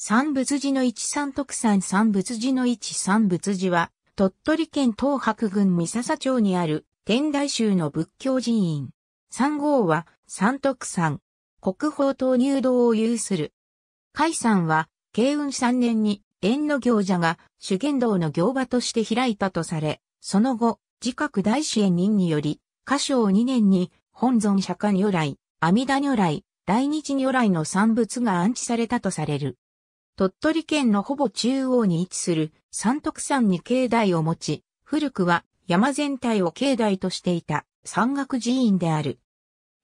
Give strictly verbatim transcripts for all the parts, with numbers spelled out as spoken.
三仏寺の一三徳山三仏寺の一三仏寺は、鳥取県東伯郡三朝町にある天台宗の仏教寺院。三号は三徳山、国宝東入堂を有する。開山は、慶雲三年に、円の行者が修験道の行場として開いたとされ、その後、慈覚大師円仁により、嘉祥二年に、本尊釈迦如来、阿弥陀如来、大日如来の三仏が安置されたとされる。鳥取県のほぼ中央に位置する三徳山に境内を持ち、古くは山全体を境内としていた山岳寺院である。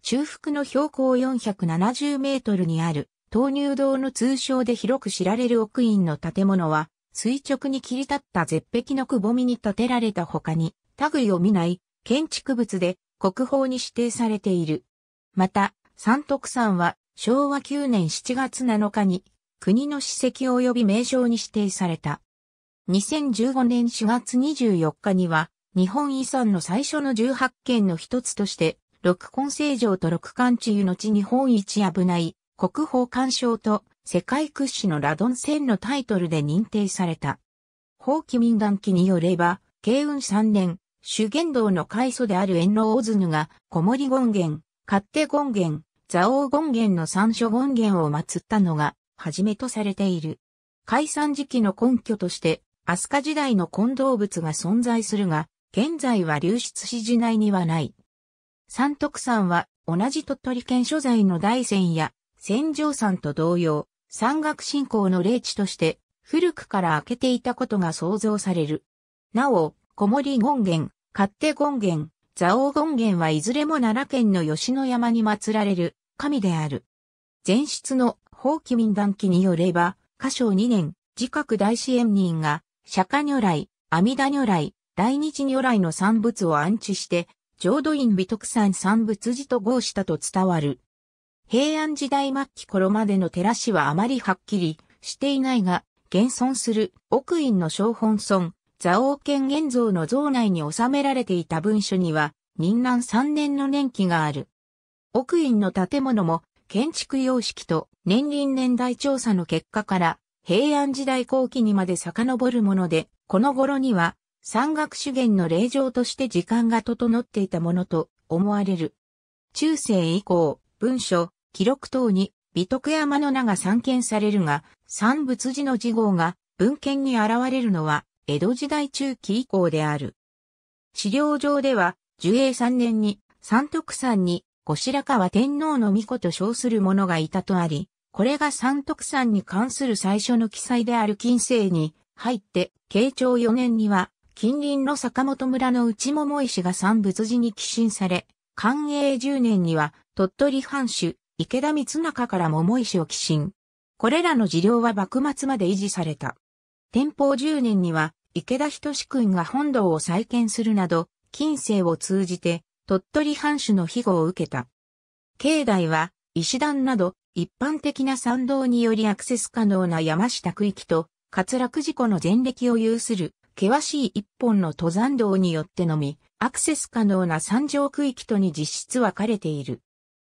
中腹の標高よんひゃくななじゅうメートルにある東入堂の通称で広く知られる奥院の建物は、垂直に切り立った絶壁のくぼみに建てられた他に、類を見ない建築物で国宝に指定されている。また、三徳山はしょうわきゅうねんしちがつなのかに、国の史跡及び名勝に指定された。にせんじゅうごねんしがつにじゅうよっかには、日本遺産の最初のじゅうはちけんの一つとして、六根清浄と六寒治癒の地日本一危ない国宝鑑賞と世界屈指のラドンせんのタイトルで認定された。法規民願記によれば、慶雲さんねん、修験道の開祖である円老小が、小森権現、勝手権現、蔵王権現の三所権現を祀ったのが、はじめとされている。開山時期の根拠として、飛鳥時代の金銅仏が存在するが、現在は流出し寺内にはない。三徳山は、同じ鳥取県所在の大山や、仙丈山と同様、山岳信仰の霊地として、古くから開けていたことが想像される。なお、小森権現、勝手権現、蔵王権現はいずれも奈良県の吉野山に祀られる、神である。前出の、法規民願記によれば、嘉祥にねん、慈覚大師円仁が、釈迦如来、阿弥陀如来、大日如来の三仏を安置して、浄土院美徳山三仏寺と合したと伝わる。平安時代末期頃までの照らしはあまりはっきりしていないが、現存する奥院の小本尊、蔵王権現像の像内に収められていた文書には、仁嵐さんねんの年記がある。奥院の建物も、建築様式と年輪年代調査の結果から平安時代後期にまで遡るもので、この頃には山岳修験の霊場として時間が整っていたものと思われる。中世以降、文書、記録等に美徳山の名が散見されるが、三仏寺の寺号が文献に現れるのは江戸時代中期以降である。資料上では、寿永さんねんに三徳山に後白河天皇の御子と称する者がいたとあり、これが三徳山に関する最初の記載である近世に入って、けいちょうよねんには、近隣の坂本村の内桃石が三仏寺に寄進され、かんえいじゅうねんには、鳥取藩主、池田光中から桃石を寄進。これらの事領は幕末まで維持された。てんぽうじゅうねんには、池田等君が本堂を再建するなど、近世を通じて、鳥取藩主の庇護を受けた。境内は、石段など、一般的な参道によりアクセス可能な山下区域と、滑落事故の前歴を有する、険しい一本の登山道によってのみ、アクセス可能な山上区域とに実質分かれている。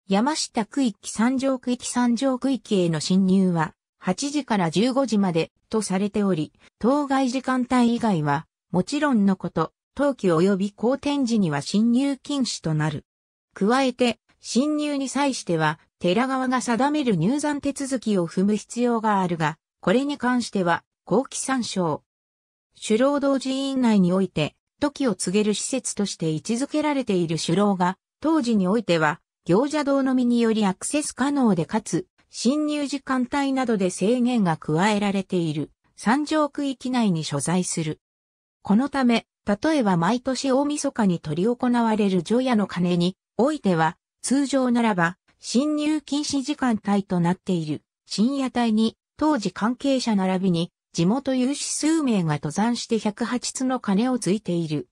山下区域山上区域山上区域への進入は、はちじからじゅうごじまで、とされており、当該時間帯以外は、もちろんのこと、冬季及び荒天時には進入禁止となる。加えて、進入に際しては、寺側が定める入山手続きを踏む必要があるが、これに関しては、後期参照。首老堂寺院内において、時を告げる施設として位置づけられている首老が、当時においては、行者道のみによりアクセス可能でかつ、進入時間帯などで制限が加えられている、山上区域内に所在する。このため、例えば毎年大晦日に執り行われる除夜の鐘においては、通常ならば進入禁止時間帯となっている深夜帯に当時関係者並びに地元有志数名が登山してひゃくはちつの鐘をついている。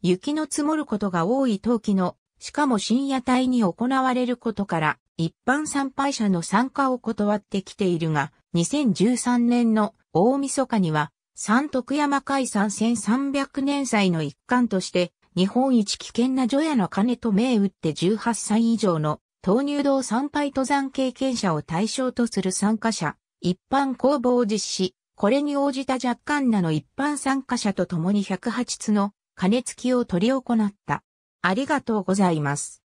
雪の積もることが多い冬季の、しかも深夜帯に行われることから一般参拝者の参加を断ってきているが、にせんじゅうさんねんの大晦日には、三徳山開山せんさんびゃくねんさいの一環として、日本一危険な除夜の鐘と銘打ってじゅうはっさい以上の東入堂参拝登山経験者を対象とする参加者、一般公募を実施、これに応じた若干なの一般参加者と共にひゃくはちつの鐘つきを取り行った。ありがとうございます。